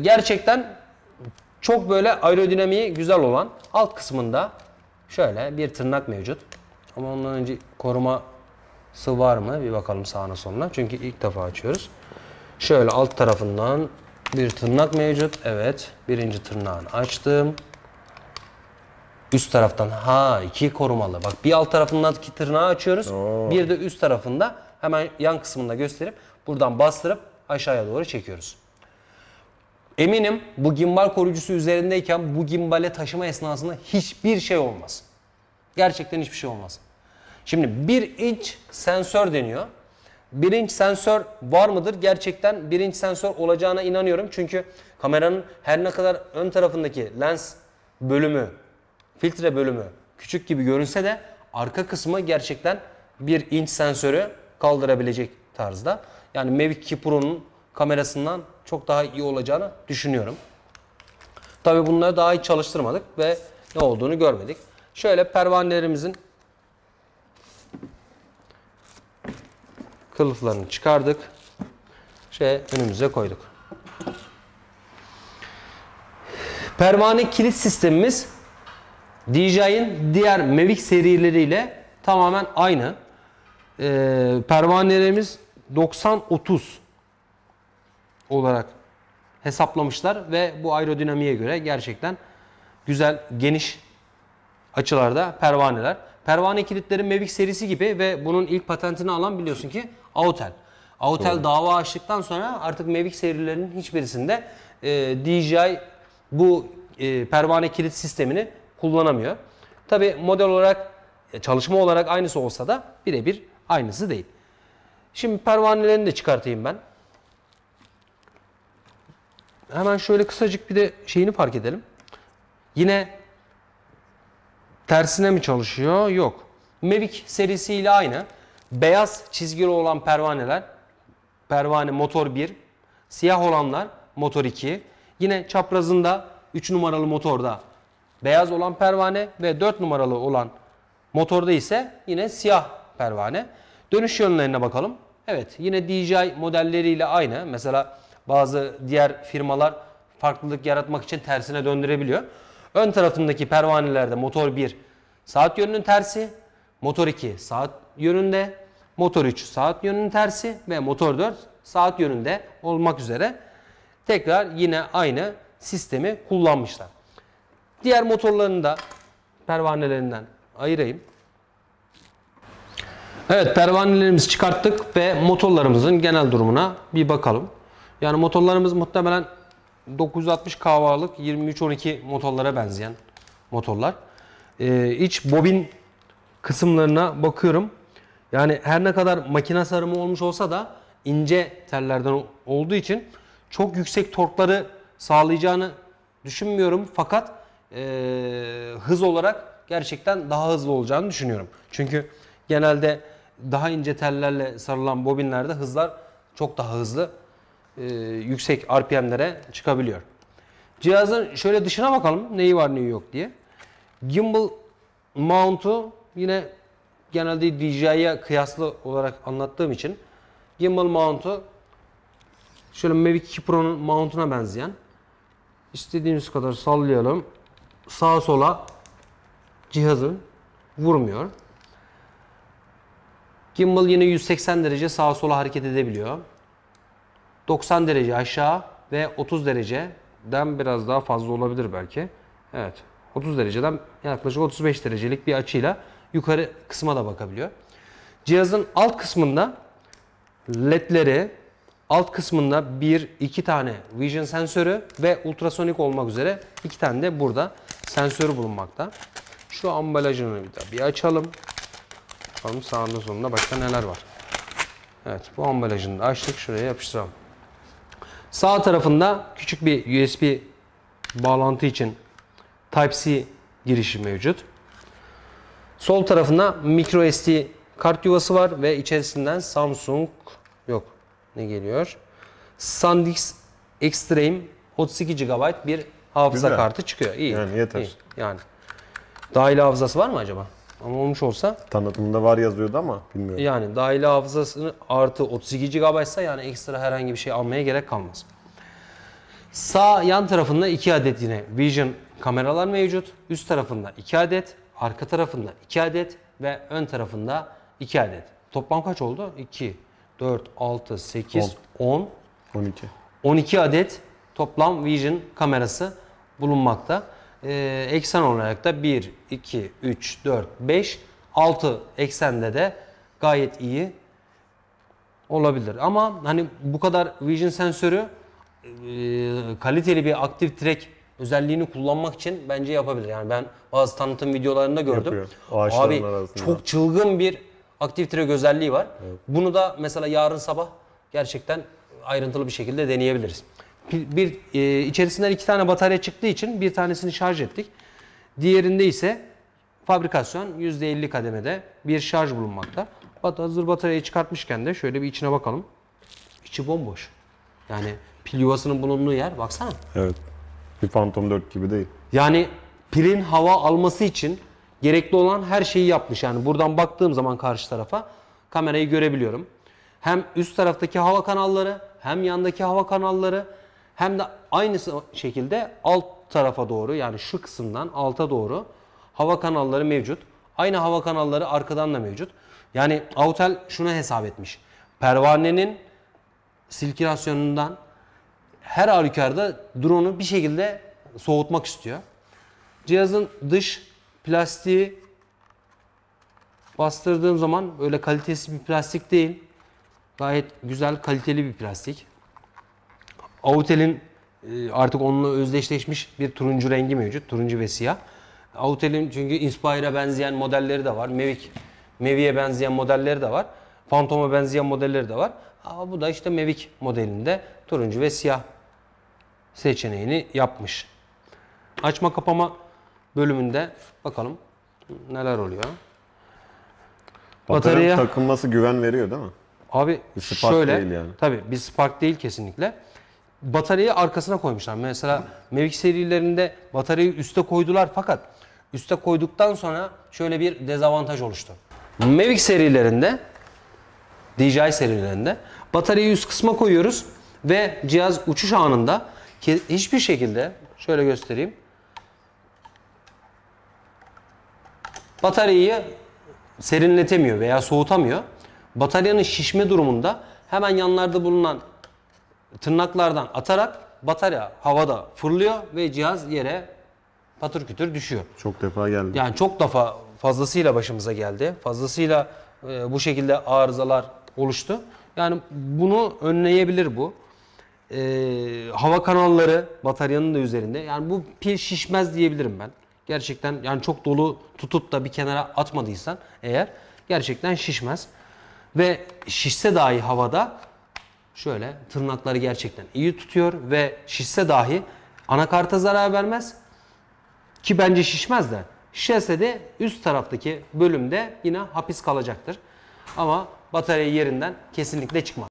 Gerçekten çok böyle aerodinamiği güzel olan, alt kısmında şöyle bir tırnak mevcut. Ama ondan önce koruması var mı? Bir bakalım sağına soluna. Çünkü ilk defa açıyoruz. Şöyle alt tarafından bir tırnak mevcut. Evet. Birinci tırnağını açtım. Üst taraftan. Ha, iki korumalı. Bak, bir alt tarafındaki tırnağı açıyoruz. Oo. Bir de üst tarafında hemen yan kısmında gösterip buradan bastırıp aşağıya doğru çekiyoruz. Eminim bu gimbal koruyucusu üzerindeyken bu gimbale taşıma esnasında hiçbir şey olmaz. Gerçekten hiçbir şey olmaz. Şimdi 1 inç sensör deniyor. 1 inç sensör var mıdır? Gerçekten 1 inç sensör olacağına inanıyorum. Çünkü kameranın her ne kadar ön tarafındaki lens bölümü, filtre bölümü küçük gibi görünse de arka kısmı gerçekten 1 inç sensörü kaldırabilecek tarzda. Yani Mavic 2 Pro'nun kamerasından çok daha iyi olacağını düşünüyorum. Tabii bunları daha hiç çalıştırmadık ve ne olduğunu görmedik. Şöyle pervanelerimizin kılıflarını çıkardık. Önümüze koyduk. Pervane kilit sistemimiz DJI'nin diğer Mavic serileriyle tamamen aynı. Pervanelerimiz 90-30 olarak hesaplamışlar ve bu aerodinamiğe göre gerçekten güzel, geniş açılarda pervaneler. Pervane kilitleri Mavic serisi gibi ve bunun ilk patentini alan biliyorsun ki Autel. Autel dava açtıktan sonra artık Mavic serilerinin hiçbirisinde DJI bu pervane kilit sistemini kullanamıyor. Tabi model olarak, çalışma olarak aynısı olsa da birebir aynısı değil. Şimdi pervanelerini de çıkartayım ben. Hemen şöyle kısacık bir de şeyini fark edelim. Yine tersine mi çalışıyor? Yok. Mavic serisiyle aynı. Beyaz çizgili olan pervaneler, pervane motor 1, siyah olanlar motor 2. Yine çaprazında 3 numaralı motorda beyaz olan pervane ve 4 numaralı olan motorda ise yine siyah pervane. Dönüş yönlerine bakalım. Evet, yine DJI modelleriyle aynı. Mesela bazı diğer firmalar farklılık yaratmak için tersine döndürebiliyor. Ön tarafındaki pervanelerde motor 1 saat yönünün tersi, motor 2 saat yönünde, motor 3 saat yönünün tersi ve motor 4 saat yönünde olmak üzere tekrar yine aynı sistemi kullanmışlar. Diğer motorlarını da pervanelerinden ayırayım. Evet, pervanelerimizi çıkarttık ve motorlarımızın genel durumuna bir bakalım. Yani motorlarımız muhtemelen 960 kW'lık 2312 motorlara benzeyen motorlar. İç bobin kısımlarına bakıyorum. Yani her ne kadar makine sarımı olmuş olsa da ince tellerden olduğu için çok yüksek torkları sağlayacağını düşünmüyorum. Fakat hız olarak gerçekten daha hızlı olacağını düşünüyorum. Çünkü genelde daha ince tellerle sarılan bobinlerde hızlar çok daha hızlı, yüksek RPM'lere çıkabiliyor. Cihazın şöyle dışına bakalım, neyi var neyi yok diye. Gimbal mount'u yine genelde DJI'ye kıyaslı olarak anlattığım için gimbal mount'u şöyle Mavic 2 Pro'nun mount'una benzeyen, istediğimiz kadar sallayalım, sağa sola cihazın vurmuyor. Gimbal yine 180 derece sağa sola hareket edebiliyor. 90 derece aşağı ve 30 dereceden biraz daha fazla olabilir belki. Evet, 30 dereceden yaklaşık 35 derecelik bir açıyla yukarı kısma da bakabiliyor. Cihazın alt kısmında ledleri, alt kısmında 1-2 tane vision sensörü ve ultrasonik olmak üzere 2 tane de burada sensörü bulunmakta. Şu ambalajını bir açalım. Bakalım sağında solunda başka neler var. Evet, bu ambalajını da açtık, şuraya yapıştıralım. Sağ tarafında küçük bir USB bağlantı için Type-C girişi mevcut. Sol tarafında Micro SD kart yuvası var ve içerisinden Samsung, yok ne geliyor? SanDisk Extreme 32 GB bir hafıza güzel kartı çıkıyor. İyi. Yani yeter. İyi. Yani dahili hafızası var mı acaba? Ama olmuş olsa. Tanıtımında var yazıyordu ama bilmiyorum. Yani dahili hafızasını artı 32 GB ise yani ekstra herhangi bir şey almaya gerek kalmaz. Sağ yan tarafında 2 adet yine Vision kameralar mevcut. Üst tarafında 2 adet, arka tarafında 2 adet ve ön tarafında 2 adet. Toplam kaç oldu? 2, 4, 6, 8, 10, 12. 12 adet toplam Vision kamerası bulunmakta. Eksen olarak da 1, 2, 3, 4, 5, 6 eksende de gayet iyi olabilir. Ama hani bu kadar Vision sensörü kaliteli bir Active Track özelliğini kullanmak için bence yapabilir. Yani ben bazı tanıtım videolarında gördüm. Abi arasında çok çılgın bir Active Track özelliği var. Evet. Bunu da mesela yarın sabah gerçekten ayrıntılı bir şekilde deneyebiliriz. İçerisinden 2 tane batarya çıktığı için bir tanesini şarj ettik. Diğerinde ise fabrikasyon %50 kademede bir şarj bulunmakta. Hazır bataryayı çıkartmışken de şöyle bir içine bakalım. İçi bomboş. Yani pil yuvasının bulunduğu yer baksana. Evet. Bir Phantom 4 gibi değil. Yani pilin hava alması için gerekli olan her şeyi yapmış. Yani buradan baktığım zaman karşı tarafa kamerayı görebiliyorum. Hem üst taraftaki hava kanalları, hem yandaki hava kanalları, hem de aynı şekilde alt tarafa doğru, yani şu kısımdan alta doğru hava kanalları mevcut. Aynı hava kanalları arkadan da mevcut. Yani Autel şunu hesap etmiş. Pervanenin sirkülasyonundan her halükarda drone'u bir şekilde soğutmak istiyor. Cihazın dış plastiği bastırdığım zaman böyle kalitesiz bir plastik değil. Gayet güzel, kaliteli bir plastik. Autel'in artık onunla özdeşleşmiş bir turuncu rengi mevcut. Turuncu ve siyah. Autel'in çünkü Inspire'a benzeyen modelleri de var. Mavic'e benzeyen modelleri de var. Phantom'a benzeyen modelleri de var. Ama bu da işte Mavic modelinde turuncu ve siyah seçeneğini yapmış. Açma kapama bölümünde bakalım neler oluyor. Batarya takılması güven veriyor değil mi? Abi şöyle yani. Tabii bir Spark değil kesinlikle. Bataryayı arkasına koymuşlar. Mesela Mavic serilerinde bataryayı üste koydular fakat üste koyduktan sonra şöyle bir dezavantaj oluştu. Mavic serilerinde, DJI serilerinde bataryayı üst kısma koyuyoruz ve cihaz uçuş anında hiçbir şekilde, şöyle göstereyim, bataryayı serinletemiyor veya soğutamıyor. Bataryanın şişme durumunda hemen yanlarda bulunan tırnaklardan atarak batarya havada fırlıyor ve cihaz yere patır kütür düşüyor. Çok defa geldi. Yani çok defa fazlasıyla başımıza geldi. Fazlasıyla bu şekilde arızalar oluştu. Yani bunu önleyebilir bu. Hava kanalları bataryanın da üzerinde. Yani bu pil şişmez diyebilirim ben. Gerçekten yani çok dolu tutup da bir kenara atmadıysan eğer gerçekten şişmez. Ve şişse dahi havada şöyle tırnakları gerçekten iyi tutuyor ve şişse dahi anakarta zarar vermez ki bence şişmez de. Şişse de üst taraftaki bölümde yine hapis kalacaktır. Ama batarya yerinden kesinlikle çıkmaz.